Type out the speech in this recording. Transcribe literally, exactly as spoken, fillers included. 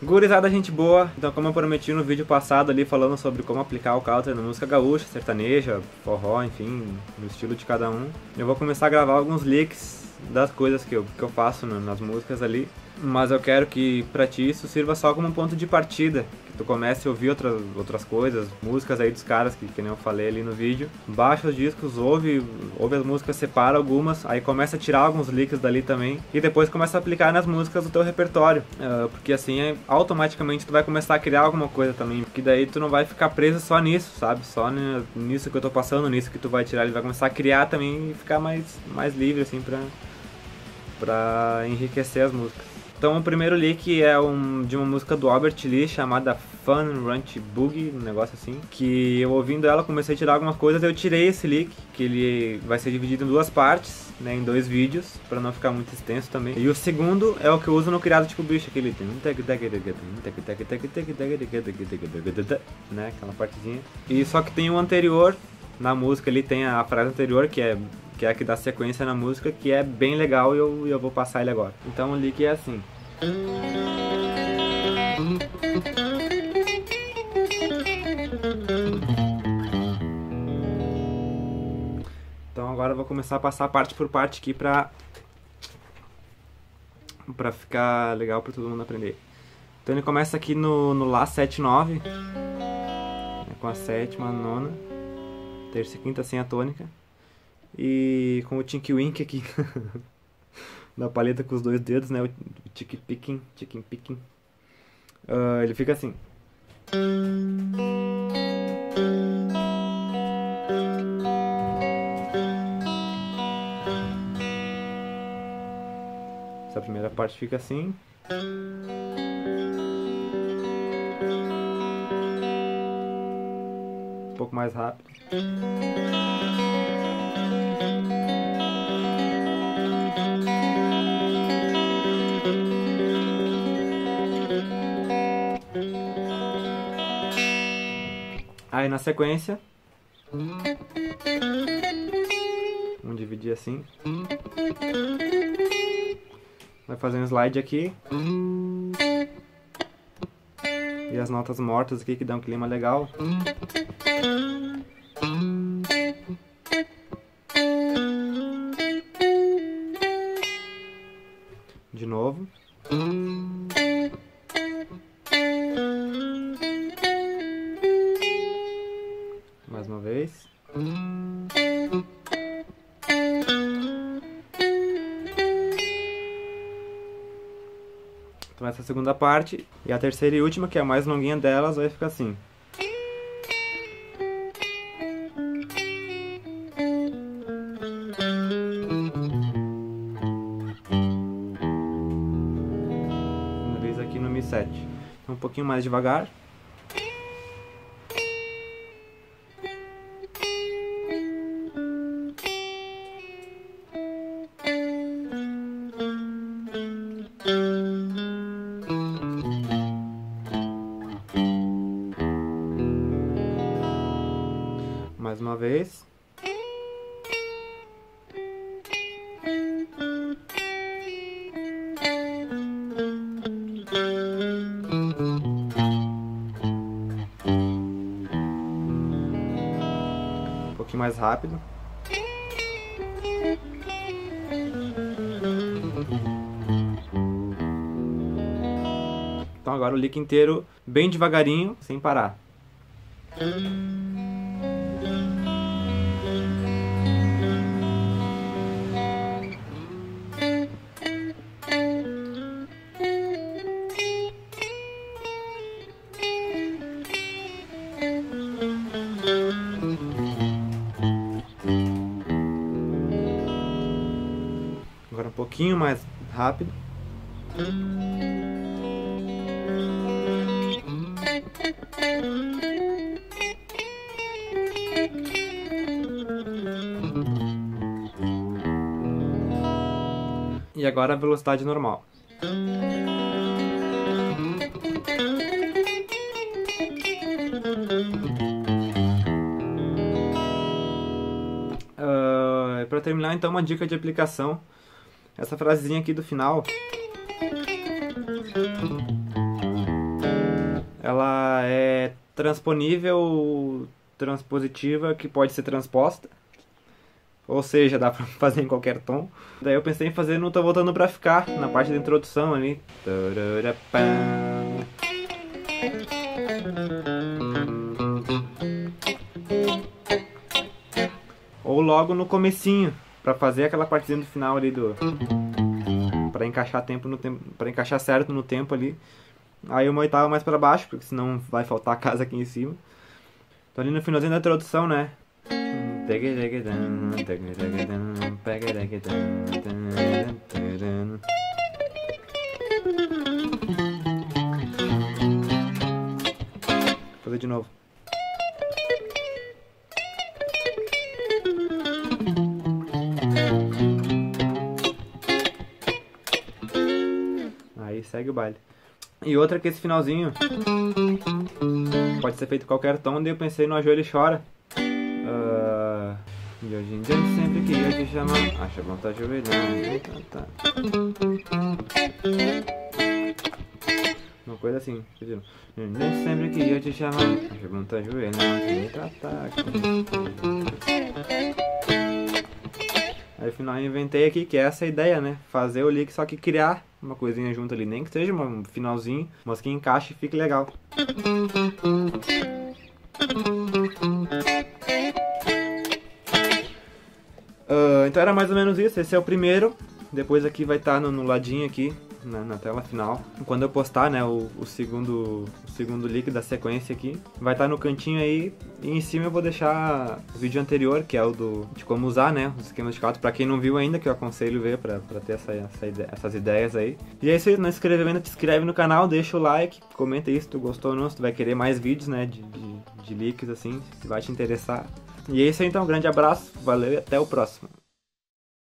Gurizada, gente boa, então como eu prometi no vídeo passado ali falando sobre como aplicar o counter na música gaúcha, sertaneja, forró, enfim, no estilo de cada um, eu vou começar a gravar alguns licks das coisas que eu, que eu faço nas músicas ali, mas eu quero que pra ti isso sirva só como um ponto de partida, que tu comece a ouvir outras, outras coisas, músicas aí dos caras que, que nem eu falei ali no vídeo, baixa os discos, ouve, ouve as músicas, separa algumas, aí começa a tirar alguns licks dali também, e depois começa a aplicar nas músicas do teu repertório, uh, porque assim automaticamente tu vai começar a criar alguma coisa também, porque daí tu não vai ficar preso só nisso, sabe, só nisso que eu tô passando, nisso que tu vai tirar, ele vai começar a criar também e ficar mais, mais livre assim pra... pra enriquecer as músicas. Então o primeiro lick é um, de uma música do Albert Lee chamada Fun Ranch Boogie, um negócio assim, que eu ouvindo ela comecei a tirar algumas coisas, eu tirei esse lick, que ele vai ser dividido em duas partes, né, em dois vídeos, pra não ficar muito extenso também. E o segundo é o que eu uso no Criado Tipo Bicho, aquele... né, aquela partezinha. E só que tem o anterior, na música ali tem a frase anterior, que é... que é a que dá sequência na música, que é bem legal e eu, eu vou passar ele agora. Então o lick é assim. Então agora eu vou começar a passar parte por parte aqui pra, pra ficar legal pra todo mundo aprender. Então ele começa aqui no, no Lá sete nove, com a sétima, a nona, terça e quinta sem a tônica. E com o Tinky Wink aqui na paleta com os dois dedos, né? O Tiki Piquin, Tiki Piquin. Uh, ele fica assim. Essa primeira parte fica assim. Um pouco mais rápido. Aí na sequência, vamos dividir assim, vai fazer um slide aqui, e as notas mortas aqui que dão um clima legal. De novo. Mais uma vez. Então essa é a segunda parte. E a terceira e última, que é a mais longuinha delas, vai ficar assim. Uma vez aqui no Mi sete. Então, um pouquinho mais devagar. Mais uma vez. Um pouquinho mais rápido. Então agora o lick inteiro bem devagarinho, sem parar. Agora um pouquinho mais rápido. E agora a velocidade normal. Uh, para terminar, então, uma dica de aplicação. Essa frasezinha aqui do final. ela é transponível, transpositiva, que pode ser transposta. Ou seja, dá pra fazer em qualquer tom. Daí eu pensei em fazer no Tô Voltando Pra Ficar, na parte da introdução ali. Ou logo no comecinho, pra fazer aquela partezinha do final ali do... Pra encaixar tempo no tempo, pra encaixar certo no tempo ali. Aí uma oitava mais pra baixo, porque senão vai faltar a casa aqui em cima. Então ali no finalzinho da introdução, né? Vou fazer de novo. Aí segue o baile. E outra que esse finalzinho pode ser feito em qualquer tom, daí eu pensei no Ajoelha e Chora. Uh, e hoje em dia sempre que eu te chamar, acha bom tá ajoelhando, tá, tá. Uma coisa assim, pedindo. Sempre que eu te chamar, acha bom tá ajoelhando, tá, tá. Aí afinal eu inventei aqui, que é essa a ideia, né? Fazer o lick, só que criar uma coisinha junto ali, nem que seja um finalzinho, mas que encaixe e fique legal. Uh, então era mais ou menos isso, esse é o primeiro. Depois aqui vai estar tá no, no ladinho aqui, na, na tela final. Quando eu postar, né, o, o, segundo, o segundo link da sequência aqui, vai estar tá no cantinho aí. E em cima eu vou deixar o vídeo anterior, que é o do, de como usar, né, os esquemas de cauda. Pra quem não viu ainda, que eu aconselho ver pra, pra ter essa, essa ideia, essas ideias aí. E é isso aí, não se inscreveu ainda, te inscreve no canal, deixa o like, comenta aí se tu gostou ou não, se tu vai querer mais vídeos, né, de, de, de links assim, se vai te interessar. E é isso aí então, um grande abraço, valeu e até o próximo.